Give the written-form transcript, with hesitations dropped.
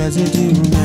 As you do.